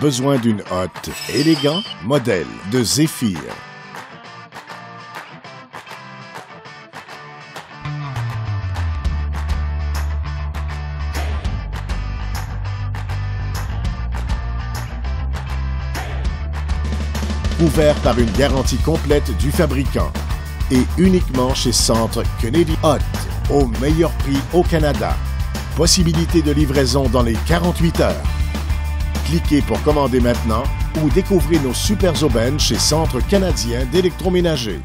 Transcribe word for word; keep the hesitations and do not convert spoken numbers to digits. besoin d'une hotte élégante, modèle de Zephyr. Couvert par une garantie complète du fabricant et uniquement chez Centre Kennedy Hotte, au meilleur prix au Canada. Possibilité de livraison dans les quarante-huit heures. Cliquez pour commander maintenant ou découvrez nos super aubaines chez Centre canadien d'électroménager.